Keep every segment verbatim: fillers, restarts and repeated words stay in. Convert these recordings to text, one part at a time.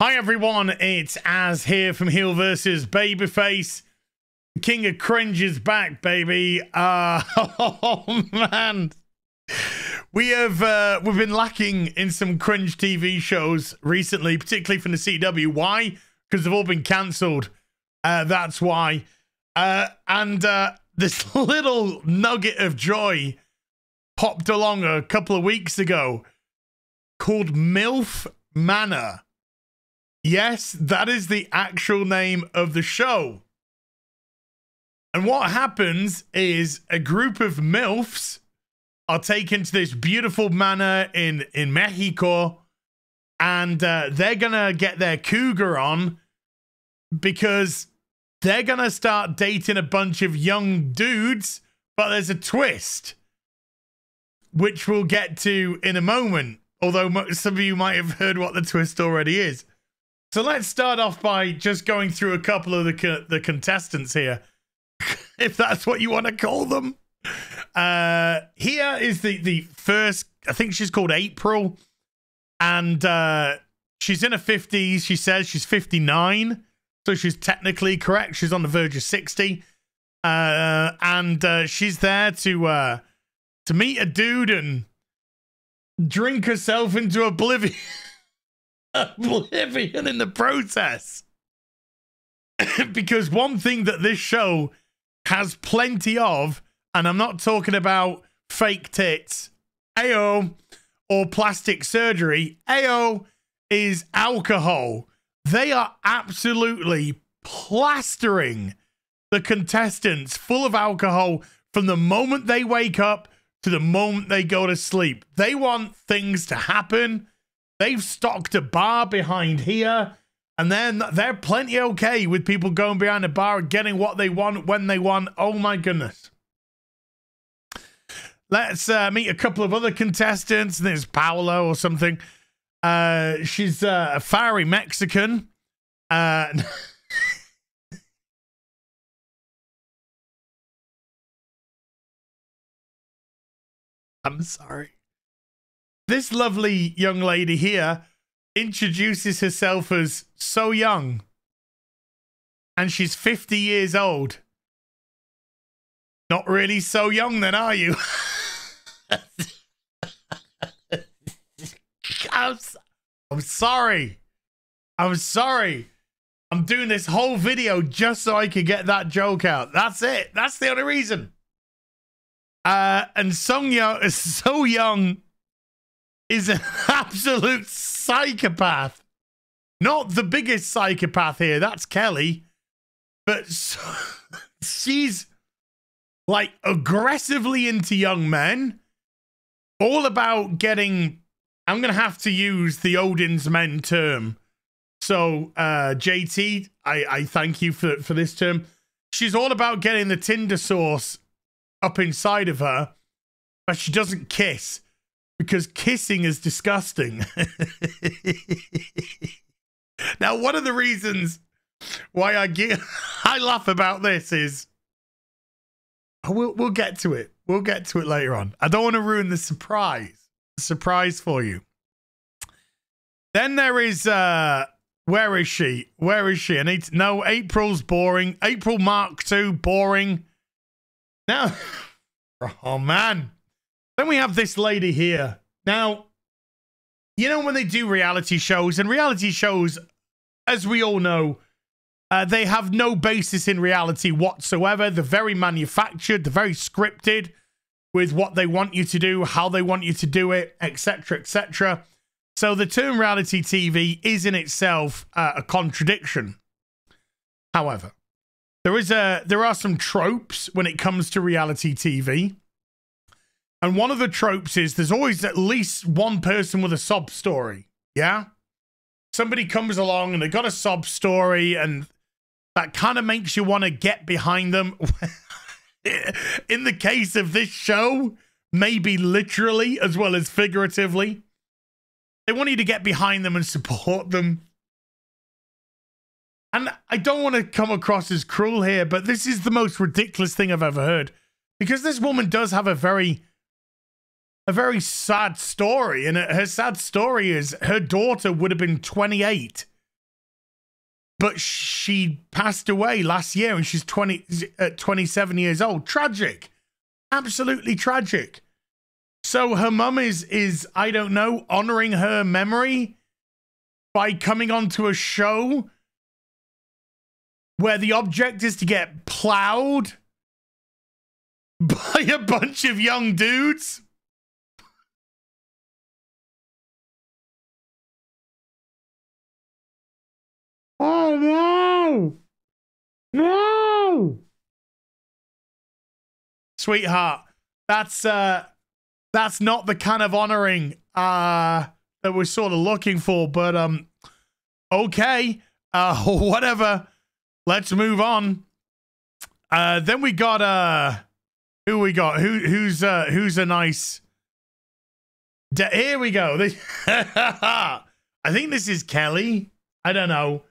Hi everyone, it's Az here from Heel versus. Babyface. King of Cringe is back, baby. Uh, oh man, we have uh, we've been lacking in some cringe T V shows recently, particularly from the C W. Why? Because they've all been cancelled. Uh, that's why. Uh, and uh, this little nugget of joy popped along a couple of weeks ago, called Milf Manor. Yes, that is the actual name of the show. And what happens is a group of MILFs are taken to this beautiful manor in, in Mexico, and uh, they're going to get their cougar on because they're going to start dating a bunch of young dudes, but there's a twist, which we'll get to in a moment, although some of you might have heard what the twist already is. So let's start off by just going through a couple of the co the contestants here, if that's what you want to call them. Uh, here is the, the first, I think she's called April, and uh, she's in her fifties. She says she's fifty-nine, so she's technically correct. She's on the verge of sixty, uh, and uh, she's there to, uh, to meet a dude and drink herself into oblivion. Oblivion in the process. Because one thing that this show has plenty of, and I'm not talking about fake tits, ayo, or plastic surgery, ayo, is alcohol. They are absolutely plastering the contestants full of alcohol from the moment they wake up to the moment they go to sleep. They want things to happen. They've stocked a bar behind here, and then they're plenty okay with people going behind a bar and getting what they want when they want. Oh my goodness. Let's uh, meet a couple of other contestants. There's Paola or something. Uh, she's uh, a fiery Mexican. Uh, I'm sorry. This lovely young lady here introduces herself as so young, and she's fifty years old. Not really so young then, are you? I'm, so I'm sorry. I'm sorry. I'm doing this whole video just so I could get that joke out. That's it. That's the only reason. Uh, and Songya is so young. Is an absolute psychopath. Not the biggest psychopath here, that's Kelly, but so, she's like aggressively into young men, all about getting, I'm gonna have to use the Odin's men term, so uh J T, I, I thank you for, for this term. She's all about getting the Tinder sauce up inside of her, but she doesn't kiss. Because kissing is disgusting. Now, one of the reasons why I get I laugh about this is we'll we'll get to it. We'll get to it later on. I don't want to ruin the surprise surprise for you. Then there is uh, where is she? Where is she? I need to, no. April's boring. April Mark two boring. Now, oh man. Then we have this lady here. Now, you know when they do reality shows, and reality shows, as we all know, uh, they have no basis in reality whatsoever. They're very manufactured. They're very scripted with what they want you to do, how they want you to do it, et cetera, et cetera. So the term reality T V is in itself uh, a contradiction. However, there is a there are some tropes when it comes to reality T V. And one of the tropes is there's always at least one person with a sob story, yeah? Somebody comes along and they got a sob story, and that kind of makes you want to get behind them. In the case of this show, maybe literally as well as figuratively. They want you to get behind them and support them. And I don't want to come across as cruel here, but this is the most ridiculous thing I've ever heard. Because this woman does have a very... A very sad story, and her sad story is her daughter would have been twenty-eight but she passed away last year and she's twenty, uh, twenty-seven years old. Tragic. Absolutely tragic. So her mum is, is, I don't know, honouring her memory by coming onto a show where the object is to get ploughed by a bunch of young dudes. Oh, no. No. Sweetheart, that's, uh, that's not the kind of honoring, uh, that we're sort of looking for, but, um, okay, uh, whatever. Let's move on. Uh, then we got, uh, who we got? Who, who's, uh, who's a nice... De Here we go. This I think this is Kelly. I don't know.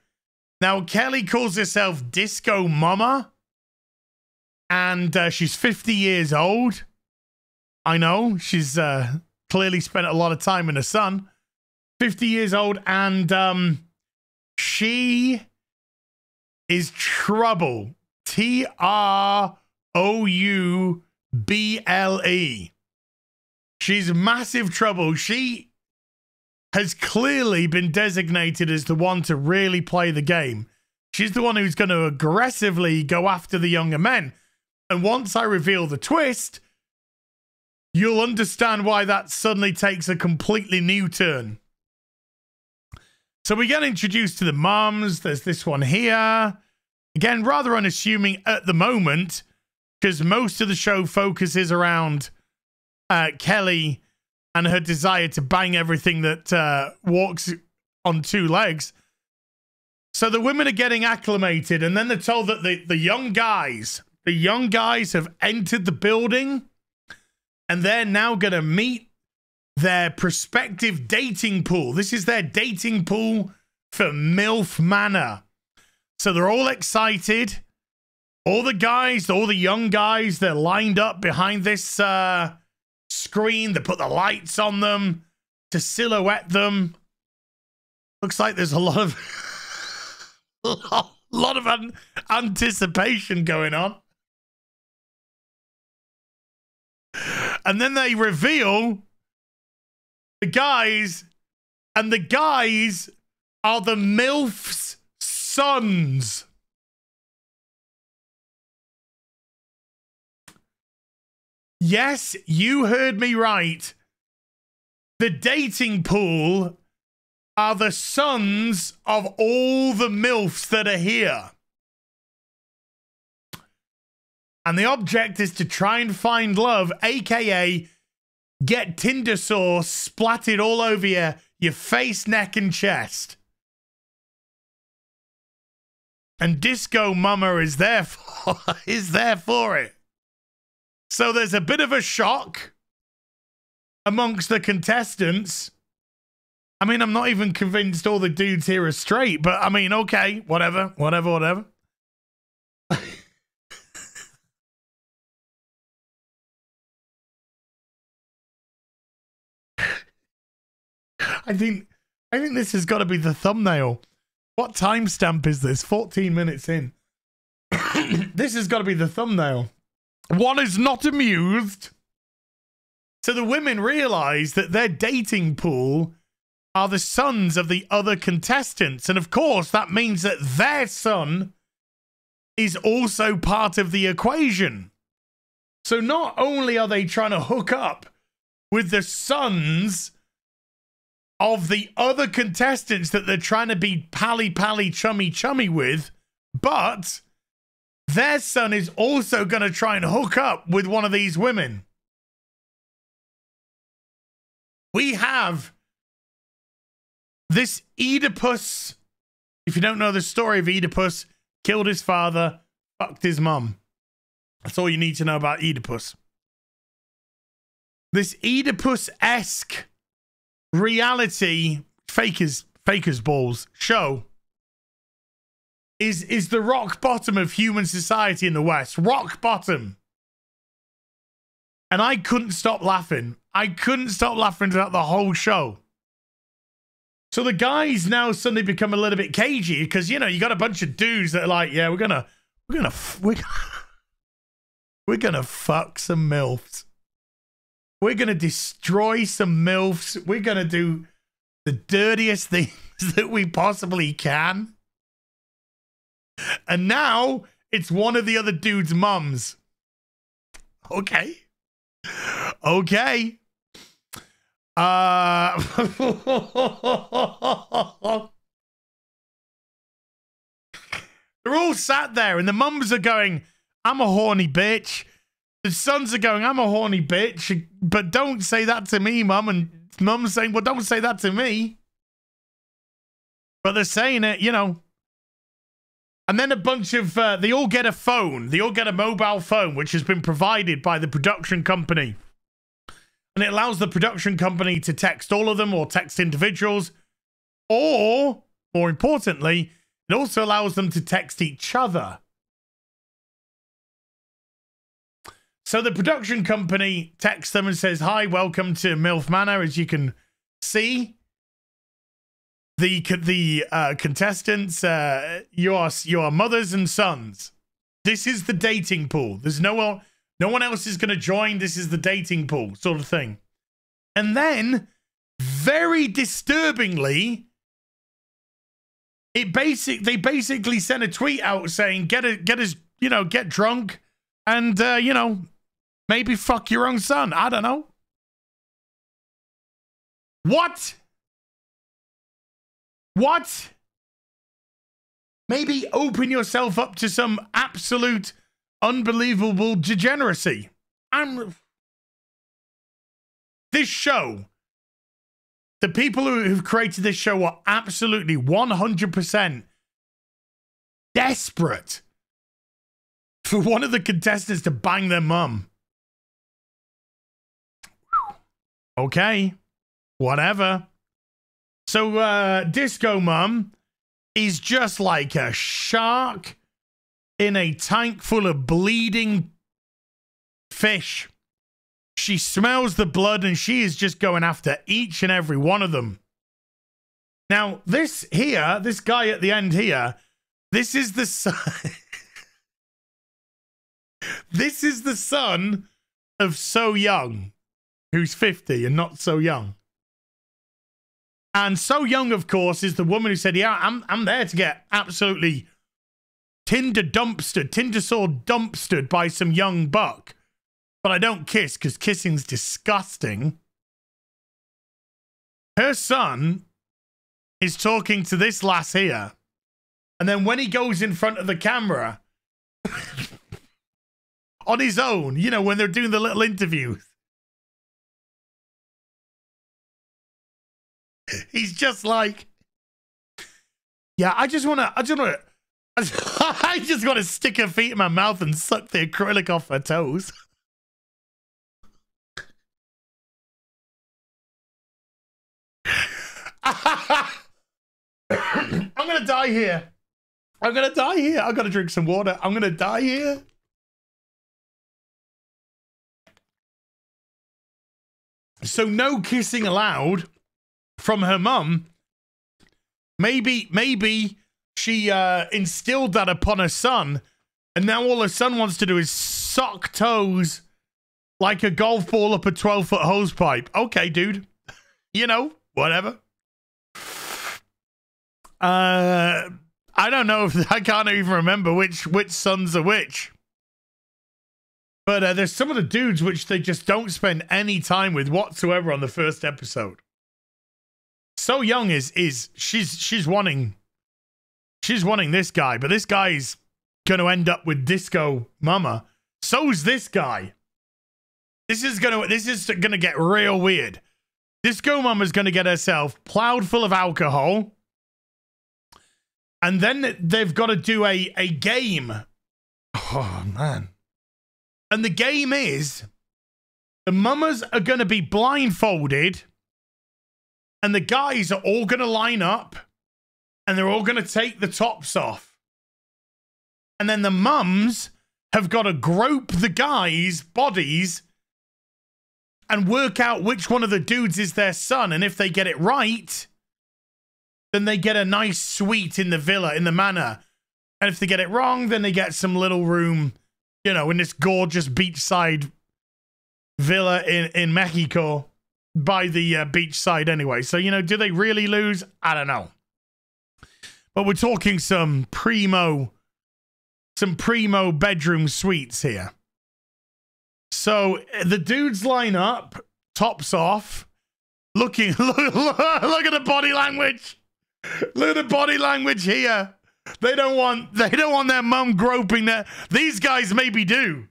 Now, Kelly calls herself Disco Mama, and uh, she's fifty years old. I know, she's uh, clearly spent a lot of time in the sun. fifty years old, and um, she is trouble. T R O U B L E. She's massive trouble. She... has clearly been designated as the one to really play the game. She's the one who's going to aggressively go after the younger men. And once I reveal the twist, you'll understand why that suddenly takes a completely new turn. So we get introduced to the mums. There's this one here. Again, rather unassuming at the moment, because most of the show focuses around uh, Kelly and her desire to bang everything that uh, walks on two legs. So the women are getting acclimated, and then they're told that the, the young guys, the young guys have entered the building, and they're now going to meet their prospective dating pool. This is their dating pool for Milf Manor. So they're all excited. All the guys, all the young guys, they're lined up behind this... Uh, screen. They put the lights on them to silhouette them. Looks like there's a lot of a lot of an anticipation going on. And then they reveal the guys, and the guys are the MILF's sons. Yes, you heard me right. The dating pool are the sons of all the MILFs that are here. And the object is to try and find love, a k a get Tinder sauce splattered all over you, your face, neck, and chest. And Disco Mama is there for, is there for it. So there's a bit of a shock amongst the contestants. I mean, I'm not even convinced all the dudes here are straight, but I mean, okay, whatever, whatever, whatever. I think, I think this has got to be the thumbnail. What timestamp is this? fourteen minutes in. This has got to be the thumbnail. One is not amused. So the women realize that their dating pool are the sons of the other contestants. And of course, that means that their son is also part of the equation. So not only are they trying to hook up with the sons of the other contestants that they're trying to be pally-pally, chummy-chummy with, but... their son is also going to try and hook up with one of these women. We have this Oedipus. If you don't know the story of Oedipus, killed his father, fucked his mum. That's all you need to know about Oedipus. This Oedipus-esque reality, fakers, fakers balls, show. Is, is the rock bottom of human society in the West. Rock bottom. And I couldn't stop laughing. I couldn't stop laughing throughout the whole show. So the guys now suddenly become a little bit cagey because, you know, you got a bunch of dudes that are like, yeah, we're gonna, we're gonna, we're gonna, we're gonna fuck some MILFs. We're gonna destroy some MILFs. We're gonna do the dirtiest things that we possibly can. And now it's one of the other dude's mums. Okay. Okay. Uh, they're all sat there and the mums are going, I'm a horny bitch. The sons are going, I'm a horny bitch, but don't say that to me, mum. And mum's saying, well, don't say that to me. But they're saying it, you know. And then a bunch of, uh, they all get a phone. They all get a mobile phone, which has been provided by the production company. And it allows the production company to text all of them or text individuals. Or, more importantly, it also allows them to text each other. So the production company texts them and says, hi, welcome to MILF Manor. As you can see, the, the uh, contestants, uh, you, are, you are mothers and sons. This is the dating pool. There's no one... No one else is going to join. This is the dating pool sort of thing. And then, very disturbingly, it basic they basically sent a tweet out saying, get a, get us, you know, get drunk and, uh, you know, maybe fuck your own son. I don't know. What? What? Maybe open yourself up to some absolute... unbelievable degeneracy. I'm... This show, the people who have created this show are absolutely one hundred percent desperate for one of the contestants to bang their mum. Okay. Whatever. So, uh, Disco Mum is just like a shark in a tank full of bleeding fish. She smells the blood and she is just going after each and every one of them. Now, this here, this guy at the end here, this is the son. This is the son of So Young, who's fifty and not so young. And So Young, of course, is the woman who said, yeah, I'm, I'm there to get absolutely... Tinder dumpstered, Tinder saw dumpstered by some young buck. But I don't kiss because kissing's disgusting. Her son is talking to this lass here. And then when he goes in front of the camera, on his own, you know, when they're doing the little interviews, he's just like, yeah, I just want to, I just want to, I just want to stick her feet in my mouth and suck the acrylic off her toes. I'm going to die here. I'm going to die here. I've got to drink some water. I'm going to die here. So no kissing allowed from her mum. Maybe, maybe... She uh, instilled that upon her son, and now all her son wants to do is suck toes like a golf ball up a twelve-foot hose pipe. Okay, dude. You know, whatever. Uh, I don't know if I can't even remember which which sons are which. But uh, there's some of the dudes which they just don't spend any time with whatsoever on the first episode. So Young is is she's she's wanting. She's wanting this guy, but this guy's going to end up with Disco Mama. So's this guy. This is going to this is going to get real weird. Disco Mama's going to get herself plowed full of alcohol. And then they've got to do a, a game. Oh, man. And the game is the mamas are going to be blindfolded and the guys are all going to line up. And they're all going to take the tops off. And then the mums have got to grope the guys' bodies and work out which one of the dudes is their son. And if they get it right, then they get a nice suite in the villa, in the manor. And if they get it wrong, then they get some little room, you know, in this gorgeous beachside villa in, in Mexico by the uh, beachside anyway. So, you know, do they really lose? I don't know. But we're talking some primo, some primo bedroom suites here. So the dudes line up, tops off, looking, look, look at the body language. Look at the body language here. They don't want, they don't want their mum groping their, these guys maybe do.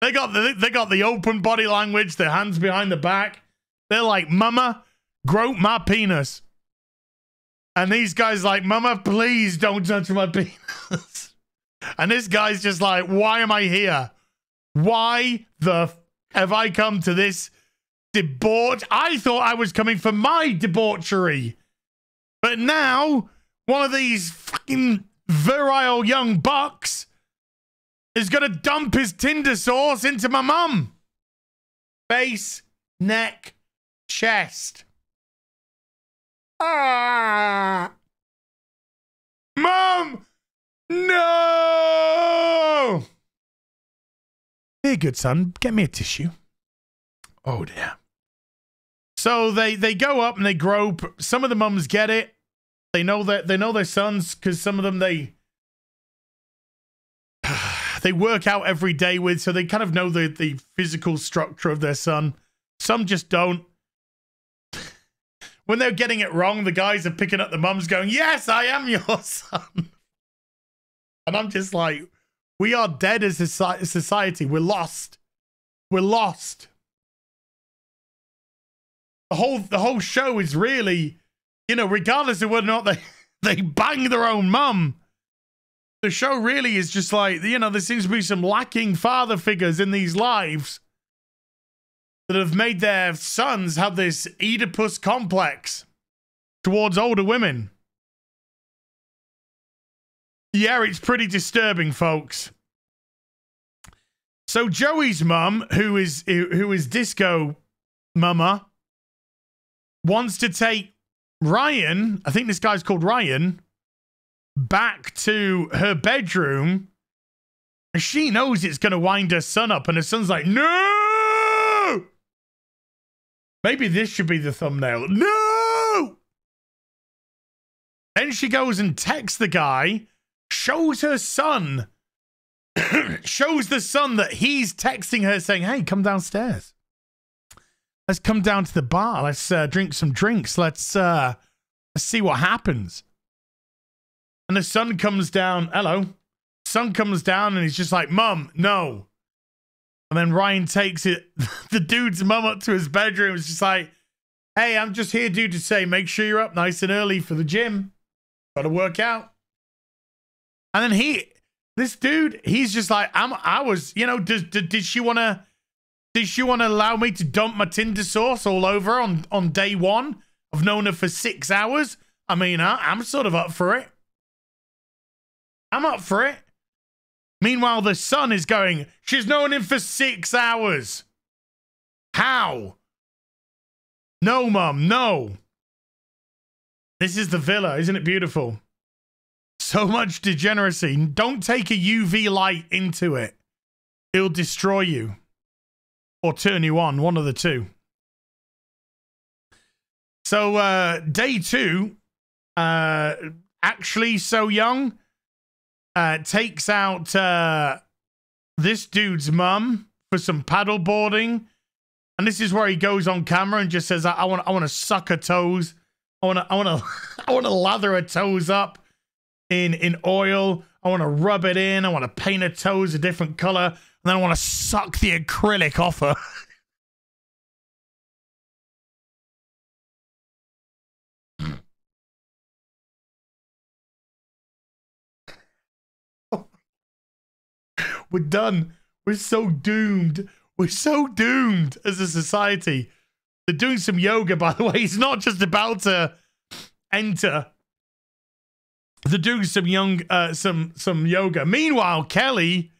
They got the, they got the open body language, their hands behind the back. They're like, mama, grope my penis. And these guys like, mama, please don't touch my penis. And this guy's just like, why am I here? Why the f have I come to this debauch? I thought I was coming for my debauchery. But now, one of these fucking virile young bucks is going to dump his Tinder sauce into my mum. Face, neck, chest. Ah! Mum! No! Dear good son, get me a tissue. Oh dear. So they they go up and they grope. Some of the mums get it. They know that they know their sons, because some of them they they work out every day with, so they kind of know the the physical structure of their son. Some just don't. When they're getting it wrong, the guys are picking up the mums going, yes, I am your son. And I'm just like, we are dead as a society. We're lost. We're lost. The whole, the whole show is really, you know, regardless of whether or not they, they bang their own mum, the show really is just like, you know, there seems to be some lacking father figures in these lives that have made their sons have this Oedipus complex towards older women. Yeah, it's pretty disturbing, folks. So Joey's mum, who is who is Disco Mama, wants to take Ryan, I think this guy's called Ryan, back to her bedroom. And she knows it's going to wind her son up, and her son's like, no! Maybe this should be the thumbnail. No! Then she goes and texts the guy, shows her son, shows the son that he's texting her saying, hey, come downstairs. Let's come down to the bar. Let's uh, drink some drinks. Let's, uh, let's see what happens. And the son comes down. Hello. Son comes down and he's just like, Mum, no. And then Ryan takes it, the dude's mum up to his bedroom. It's just like, hey, I'm just here, dude, to say, make sure you're up nice and early for the gym. Got to work out. And then he, this dude, he's just like, I'm, I was, you know, did, did, did she want to, did she want to allow me to dump my Tinder sauce all over on, on day one? I've known her for six hours. I mean, I, I'm sort of up for it. I'm up for it. Meanwhile, the son is going, she's known him for six hours. How? No, Mum, no. This is the villa. Isn't it beautiful? So much degeneracy. Don't take a U V light into it. It'll destroy you. Or turn you on, one of the two. So, uh, day two, uh, actually so young. Uh, takes out uh, this dude's mum for some paddle boarding. And this is where he goes on camera and just says, I, I want I want to suck her toes. I want to I want to I want to lather her toes up in in oil. I want to rub it in. I want to paint her toes a different color. And then I want to suck the acrylic off her. We're done. We're so doomed. We're so doomed as a society. They're doing some yoga, by the way. He's not just about to enter. They're doing some young, uh, some some yoga. Meanwhile, Kelly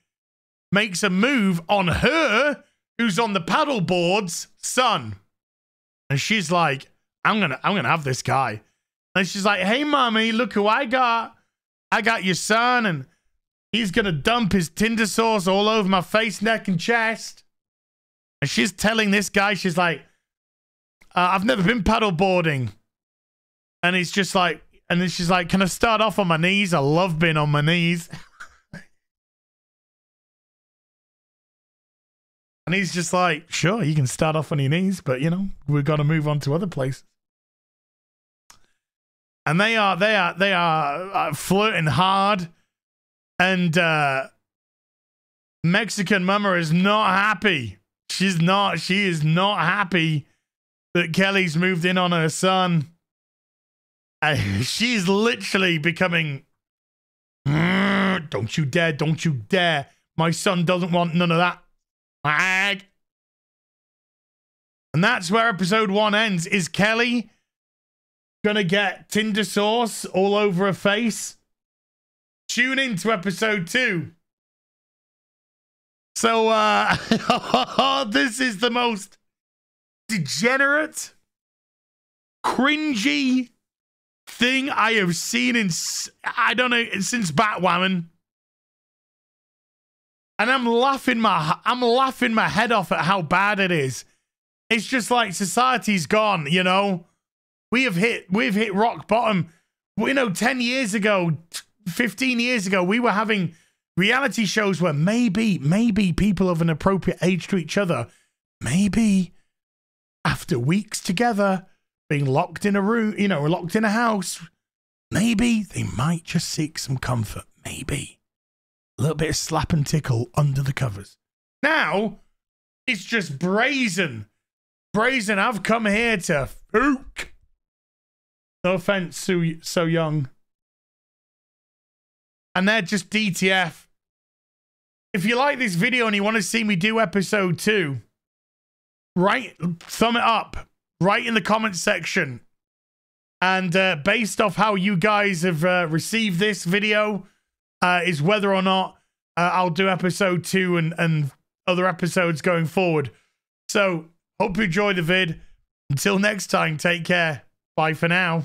makes a move on her, who's on the paddleboard's son, and she's like, "I'm gonna, I'm gonna have this guy." And she's like, hey, mommy, look who I got. I got your son, and he's going to dump his Tinder sauce all over my face, neck, and chest. And she's telling this guy, she's like, uh, I've never been paddleboarding. And he's just like, and then she's like, can I start off on my knees? I love being on my knees. And he's just like, sure, you can start off on your knees, but, you know, we've got to move on to other places. And they are, they are, they are flirting hard. And uh, Mexican Mama is not happy. She's not, she is not happy that Kelly's moved in on her son. Uh, she's literally becoming, don't you dare, don't you dare. My son doesn't want none of that. Ag. And that's where episode one ends. Is Kelly gonna get Tinder sauce all over her face? Tune in to episode two. So, uh, this is the most degenerate, cringy thing I have seen in, I don't know, since Batwoman. And I'm laughing my, I'm laughing my head off at how bad it is. It's just like society's gone, you know? We have hit, we've hit rock bottom. You know, ten years ago, fifteen years ago, we were having reality shows where maybe, maybe people of an appropriate age to each other, maybe after weeks together, being locked in a room, you know, locked in a house, maybe they might just seek some comfort. Maybe a little bit of slap and tickle under the covers. Now it's just brazen. Brazen, I've come here to fuck. No offense, So, so Young. And they're just D T F. If you like this video and you want to see me do episode two, right, thumb it up. Right in the comment section. And uh, based off how you guys have uh, received this video, uh, is whether or not uh, I'll do episode two and, and other episodes going forward. So, hope you enjoy the vid. Until next time, take care. Bye for now.